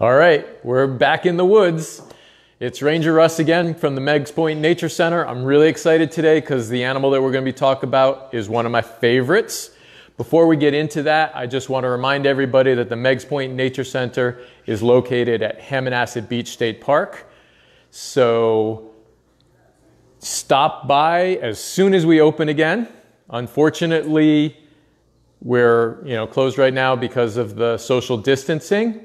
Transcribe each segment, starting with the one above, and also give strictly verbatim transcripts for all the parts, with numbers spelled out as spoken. All right, we're back in the woods. It's Ranger Russ again from the Meigs Point Nature Center. I'm really excited today because the animal that we're going to be talking about is one of my favorites. Before we get into that, I just want to remind everybody that the Meigs Point Nature Center is located at Hammonasset Beach State Park. So stop by as soon as we open again. Unfortunately, we're you know closed right now because of the social distancing.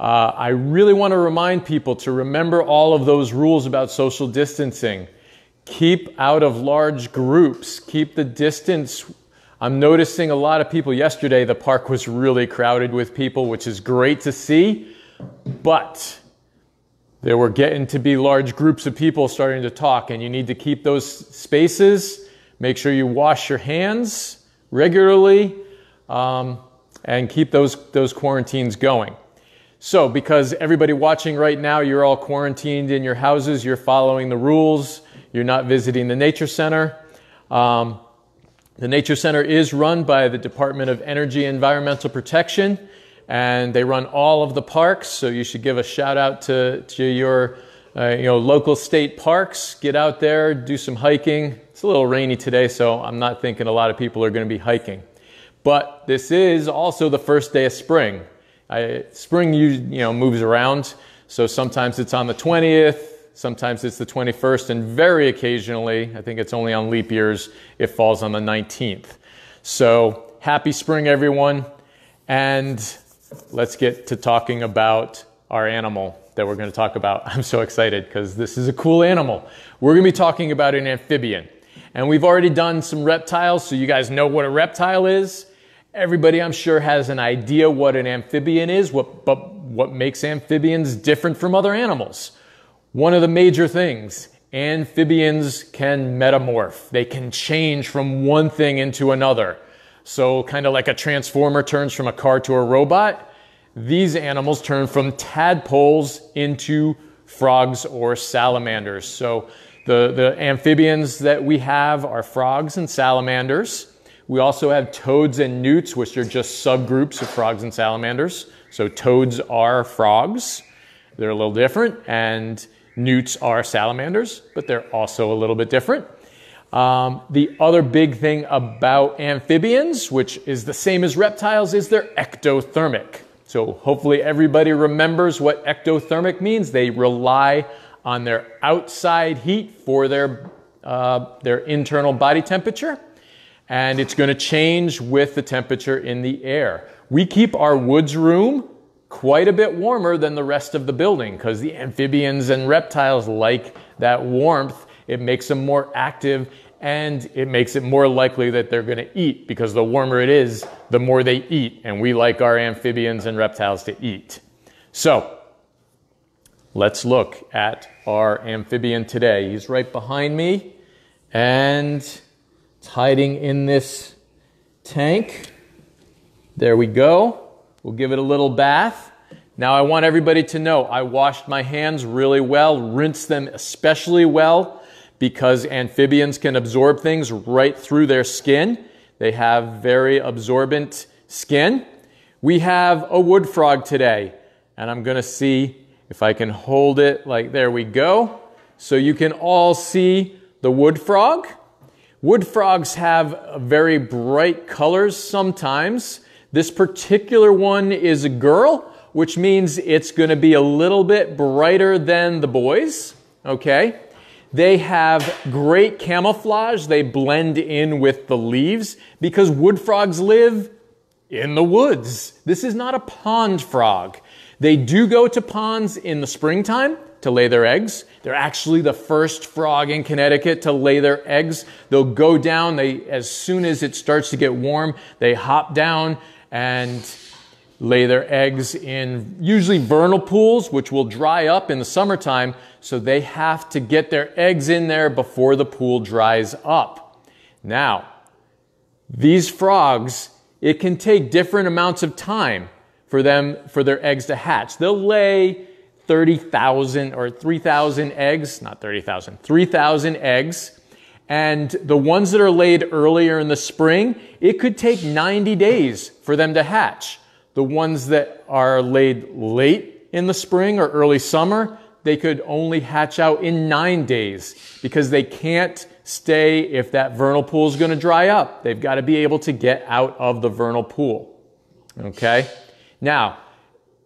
Uh, I really want to remind people to remember all of those rules about social distancing. Keep out of large groups. Keep the distance. I'm noticing a lot of people yesterday, the park was really crowded with people, which is great to see, but there were getting to be large groups of people starting to talk, and you need to keep those spaces. Make sure you wash your hands regularly um, and keep those, those quarantines going. So because everybody watching right now, you're all quarantined in your houses, you're following the rules, you're not visiting the Nature Center. Um, the Nature Center is run by the Department of Energy and Environmental Protection, and they run all of the parks, so you should give a shout out to, to your uh, you know, local state parks. Get out there, do some hiking. It's a little rainy today, so I'm not thinking a lot of people are going to be hiking. But this is also the first day of spring. I, spring you, you know, moves around, so sometimes it's on the twentieth, sometimes it's the twenty-first, and very occasionally, I think it's only on leap years, it falls on the nineteenth. So happy spring, everyone, and let's get to talking about our animal that we're going to talk about. I'm so excited because this is a cool animal. We're going to be talking about an amphibian, and we've already done some reptiles, so you guys know what a reptile is. Everybody, I'm sure, has an idea what an amphibian is, what, but what makes amphibians different from other animals. One of the major things, amphibians can metamorph. They can change from one thing into another. So kind of like a transformer turns from a car to a robot, these animals turn from tadpoles into frogs or salamanders. So the, the amphibians that we have are frogs and salamanders. We also have toads and newts, which are just subgroups of frogs and salamanders. So toads are frogs. They're a little different. And newts are salamanders, but they're also a little bit different. Um, the other big thing about amphibians, which is the same as reptiles, is they're ectothermic. So hopefully everybody remembers what ectothermic means. They rely on their outside heat for their, uh, their internal body temperature. And it's going to change with the temperature in the air. We keep our woods room quite a bit warmer than the rest of the building because the amphibians and reptiles like that warmth. It makes them more active, and it makes it more likely that they're going to eat because the warmer it is, the more they eat. And we like our amphibians and reptiles to eat. So let's look at our amphibian today. He's right behind me, and it's hiding in this tank. There we go. We'll give it a little bath. Now I want everybody to know I washed my hands really well, rinsed them especially well, because amphibians can absorb things right through their skin. They have very absorbent skin. We have a wood frog today, and I'm going to see if I can hold it like, there we go. So you can all see the wood frog. Wood frogs have very bright colors sometimes. This particular one is a girl, which means it's going to be a little bit brighter than the boys. Okay. They have great camouflage. They blend in with the leaves because wood frogs live in the woods. This is not a pond frog. They do go to ponds in the springtime to lay their eggs. They're actually the first frog in Connecticut to lay their eggs. They'll go down, they, as soon as it starts to get warm, they hop down and lay their eggs in usually vernal pools, which will dry up in the summertime, so they have to get their eggs in there before the pool dries up. Now, these frogs, it can take different amounts of time for them, for their eggs to hatch. They'll lay thirty thousand or three thousand eggs, not thirty thousand, three thousand eggs. And the ones that are laid earlier in the spring, it could take ninety days for them to hatch. The ones that are laid late in the spring or early summer, they could only hatch out in nine days because they can't stay if that vernal pool is going to dry up. They've got to be able to get out of the vernal pool. Okay. Now,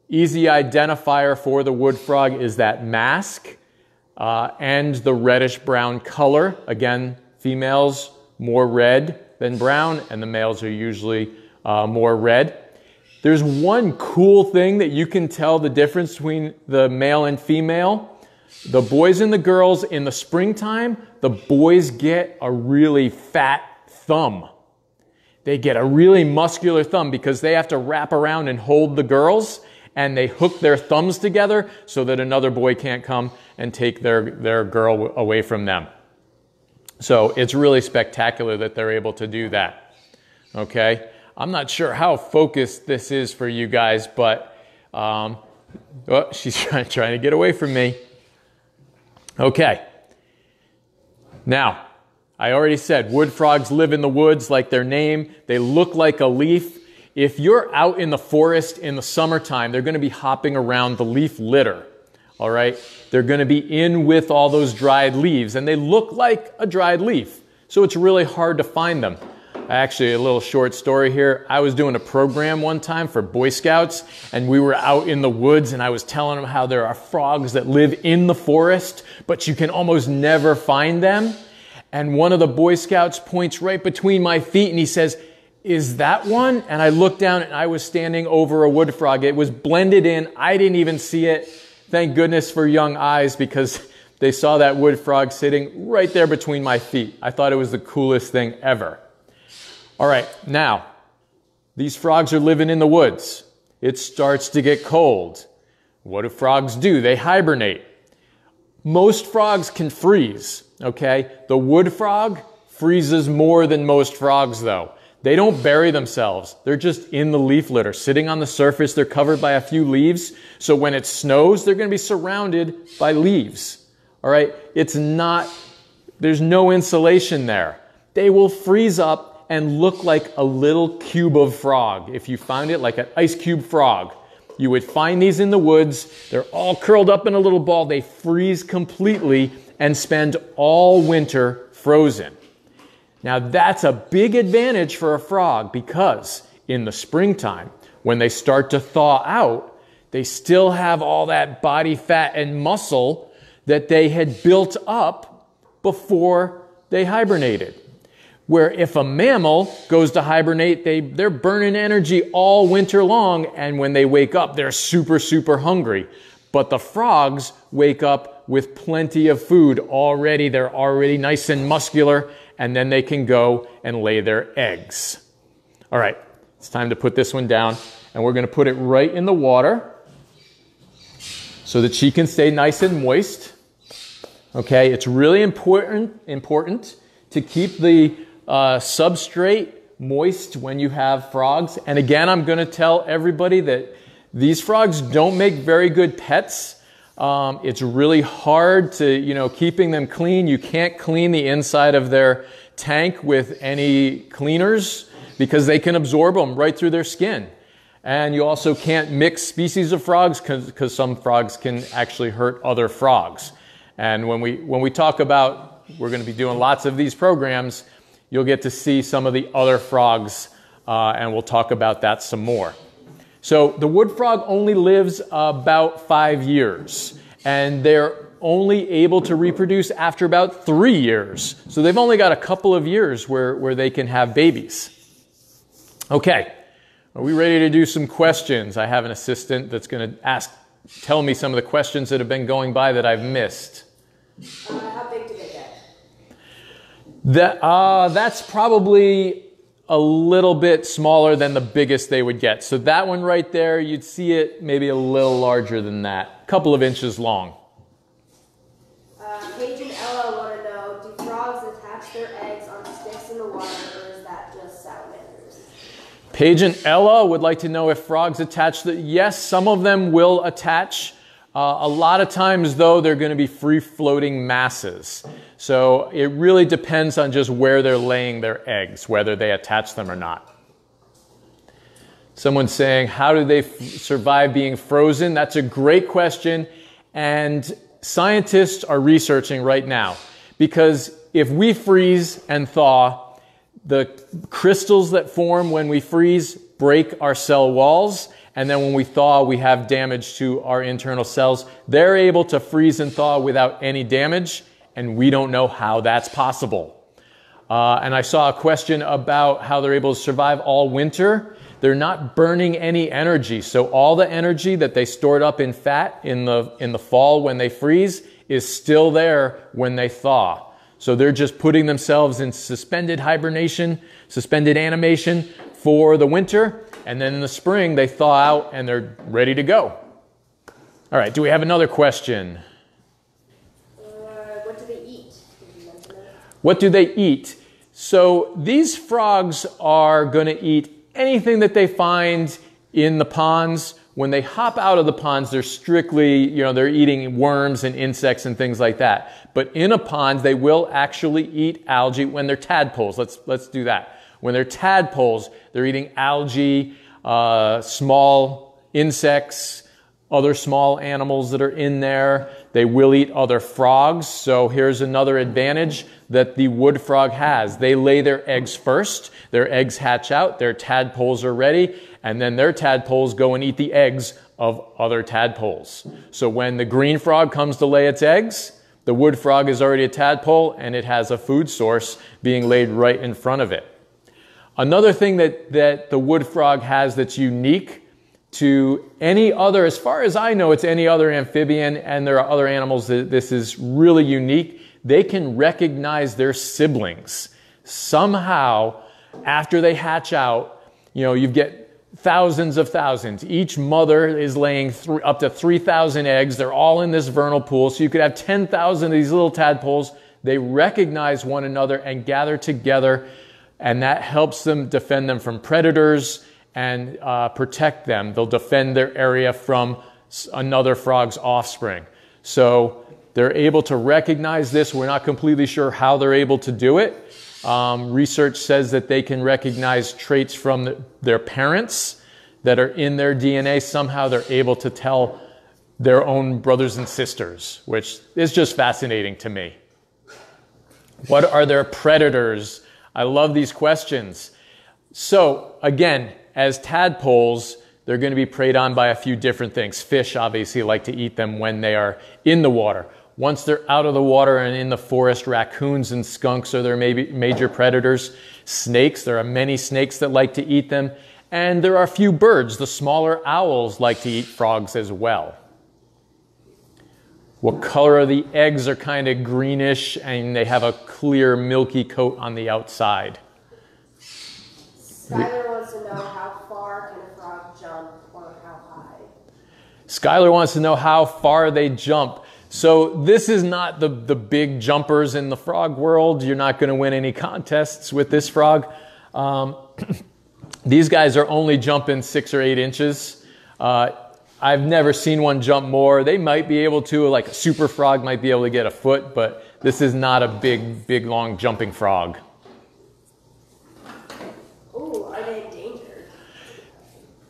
easy identifier for the wood frog is that mask uh, and the reddish brown color. Again, females more red than brown, and the males are usually uh, more red. There's one cool thing that you can tell the difference between the male and female. The boys and the girls in the springtime, the boys get a really fat thumb. They get a really muscular thumb because they have to wrap around and hold the girls, and they hook their thumbs together so that another boy can't come and take their, their girl away from them. So it's really spectacular that they're able to do that, okay? I'm not sure how focused this is for you guys, but um, oh, she's trying, trying to get away from me. Okay. Now, I already said wood frogs live in the woods like their name. They look like a leaf. If you're out in the forest in the summertime, they're going to be hopping around the leaf litter, all right? They're going to be in with all those dried leaves, and they look like a dried leaf, so it's really hard to find them. Actually, a little short story here. I was doing a program one time for Boy Scouts, and we were out in the woods, and I was telling them how there are frogs that live in the forest, but you can almost never find them. And one of the Boy Scouts points right between my feet, and he says, "Is that one?" And I looked down, and I was standing over a wood frog. It was blended in. I didn't even see it. Thank goodness for young eyes, because they saw that wood frog sitting right there between my feet. I thought it was the coolest thing ever. All right, now, these frogs are living in the woods. It starts to get cold. What do frogs do? They hibernate. Most frogs can freeze, okay? The wood frog freezes more than most frogs, though. They don't bury themselves. They're just in the leaf litter, sitting on the surface. They're covered by a few leaves, so when it snows, they're going to be surrounded by leaves, all right? It's not, there's no insulation there. They will freeze up and look like a little cube of frog. If you found it, like an ice cube frog, you would find these in the woods. They're all curled up in a little ball. They freeze completely and spend all winter frozen. Now that's a big advantage for a frog, because in the springtime, when they start to thaw out, they still have all that body fat and muscle that they had built up before they hibernated. Where if a mammal goes to hibernate, they, they're burning energy all winter long, and when they wake up, they're super, super hungry. But the frogs wake up with plenty of food already. They're already nice and muscular, and then they can go and lay their eggs. All right, it's time to put this one down, and we're going to put it right in the water so that she can stay nice and moist. Okay, it's really important, important to keep the Uh, substrate moist when you have frogs. And again, I'm going to tell everybody that these frogs don't make very good pets. Um, it's really hard to, you know, keeping them clean. You can't clean the inside of their tank with any cleaners because they can absorb them right through their skin. And you also can't mix species of frogs because some frogs can actually hurt other frogs. And when we, when we talk about, we're going to be doing lots of these programs, you'll get to see some of the other frogs, uh, and we'll talk about that some more. So the wood frog only lives about five years, and they're only able to reproduce after about three years. So they've only got a couple of years where, where they can have babies. Okay, are we ready to do some questions? I have an assistant that's going to ask, tell me some of the questions that have been going by that I've missed. How big do they get? That, uh, that's probably a little bit smaller than the biggest they would get. So that one right there, you'd see it maybe a little larger than that, a couple of inches long. Uh, Paige and Ella want to know, do frogs attach their eggs on sticks in the water, or is that just salamanders? Paige and Ella would like to know if frogs attach the... Yes, some of them will attach. Uh, a lot of times, though, they're going to be free-floating masses. So it really depends on just where they're laying their eggs, whether they attach them or not. Someone's saying, how do they f- survive being frozen? That's a great question. And scientists are researching right now, because if we freeze and thaw, the crystals that form when we freeze break our cell walls. And then when we thaw, we have damage to our internal cells. They're able to freeze and thaw without any damage, and we don't know how that's possible. Uh, and I saw a question about how they're able to survive all winter. They're not burning any energy. So all the energy that they stored up in fat in the, in the fall when they freeze is still there when they thaw. So they're just putting themselves in suspended hibernation, suspended animation for the winter. And then in the spring, they thaw out and they're ready to go. All right, do we have another question? Uh, what do they eat? What do they eat? So these frogs are going to eat anything that they find in the ponds. When they hop out of the ponds, they're strictly, you know, they're eating worms and insects and things like that. But in a pond, they will actually eat algae when they're tadpoles. Let's, let's do that. When they're tadpoles, they're eating algae, uh, small insects, other small animals that are in there. They will eat other frogs. So here's another advantage that the wood frog has. They lay their eggs first. Their eggs hatch out. Their tadpoles are ready. And then their tadpoles go and eat the eggs of other tadpoles. So when the green frog comes to lay its eggs, the wood frog is already a tadpole and it has a food source being laid right in front of it. Another thing that, that the wood frog has that's unique to any other, as far as I know, it's any other amphibian, and there are other animals that this is really unique. They can recognize their siblings. Somehow, after they hatch out, you know, you get thousands of thousands. Each mother is laying th- up to three thousand eggs. They're all in this vernal pool. So you could have ten thousand of these little tadpoles. They recognize one another and gather together. And that helps them defend them from predators and uh, protect them. They'll defend their area from another frog's offspring. So they're able to recognize this. We're not completely sure how they're able to do it. Um, research says that they can recognize traits from the, their parents that are in their D N A. Somehow they're able to tell their own brothers and sisters, which is just fascinating to me. What are their predators? I love these questions. So again, as tadpoles, they're going to be preyed on by a few different things. Fish obviously like to eat them when they are in the water. Once they're out of the water and in the forest, raccoons and skunks are their major predators. Snakes, there are many snakes that like to eat them. And there are a few birds. The smaller owls like to eat frogs as well. What color are the eggs? Are kind of greenish, and they have a clear milky coat on the outside. Skylar wants to know how far can a frog jump or how high? Skylar wants to know how far they jump. So this is not the, the big jumpers in the frog world. You're not going to win any contests with this frog. Um, these guys are only jumping six or eight inches. Uh, I've never seen one jump more. They might be able to, like a super frog might be able to get a foot, but this is not a big, big, long jumping frog. Ooh, are they endangered?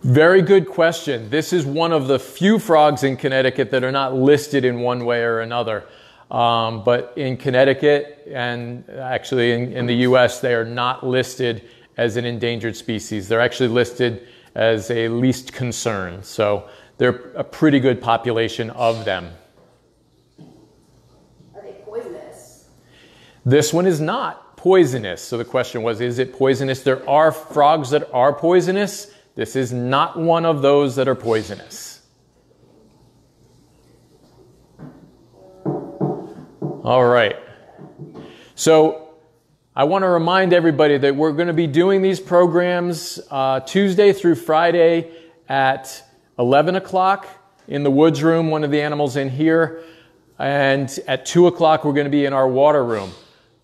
Very good question. This is one of the few frogs in Connecticut that are not listed in one way or another. Um, but in Connecticut and actually in, in the U S, they are not listed as an endangered species. They're actually listed as a least concern. So they're a pretty good population of them. Are they poisonous? This one is not poisonous. So the question was, is it poisonous? There are frogs that are poisonous. This is not one of those that are poisonous. All right. So I want to remind everybody that we're going to be doing these programs uh, Tuesday through Friday at eleven o'clock in the woods room, one of the animals in here, and at two o'clock we're going to be in our water room.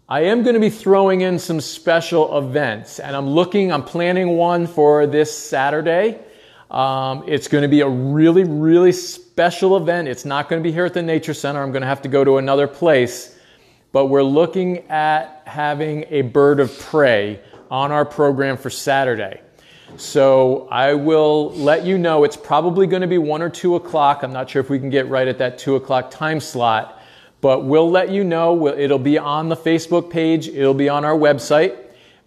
I am going to be throwing in some special events, and I'm looking, I'm planning one for this Saturday. Um, it's going to be a really, really special event. It's not going to be here at the Nature Center. I'm going to have to go to another place, but we're looking at having a bird of prey on our program for Saturday. So I will let you know. It's probably going to be one or two o'clock. I'm not sure if we can get right at that two o'clock time slot, but we'll let you know. It'll be on the Facebook page. It'll be on our website.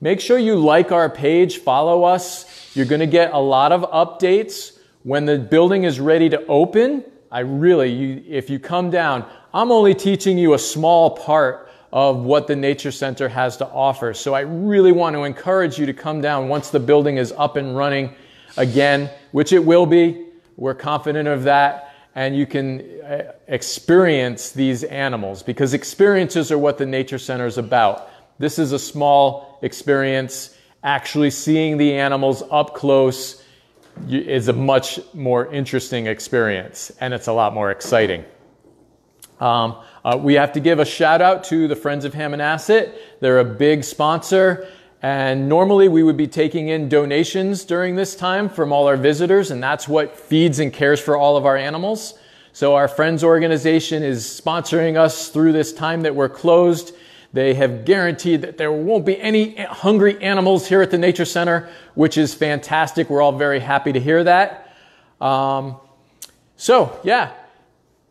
Make sure you like our page, follow us. You're going to get a lot of updates. When the building is ready to open, I really, you, if you come down, I'm only teaching you a small part of what the Nature Center has to offer. So I really want to encourage you to come down once the building is up and running again, which it will be. We're confident of that. And you can experience these animals, because experiences are what the Nature Center is about. This is a small experience. Actually seeing the animals up close is a much more interesting experience, and it's a lot more exciting. Um, uh, we have to give a shout out to the Friends of Hammonasset. They're a big sponsor, and normally we would be taking in donations during this time from all our visitors, and that's what feeds and cares for all of our animals. So our Friends organization is sponsoring us through this time that we're closed. They have guaranteed that there won't be any hungry animals here at the Nature Center, which is fantastic. We're all very happy to hear that. Um, so yeah,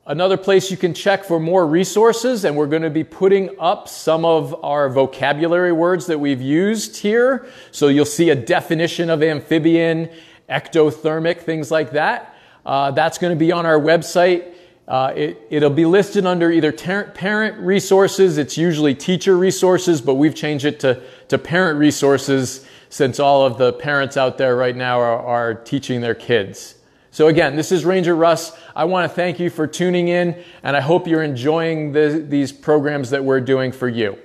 another place you can check for more resources, and we're going to be putting up some of our vocabulary words that we've used here. So you'll see a definition of amphibian, ectothermic, things like that. Uh, that's going to be on our website. Uh, it, it'll be listed under either parent resources. It's usually teacher resources, but we've changed it to, to parent resources, since all of the parents out there right now are, are teaching their kids. So again, this is Ranger Russ. I want to thank you for tuning in, and I hope you're enjoying the, these programs that we're doing for you.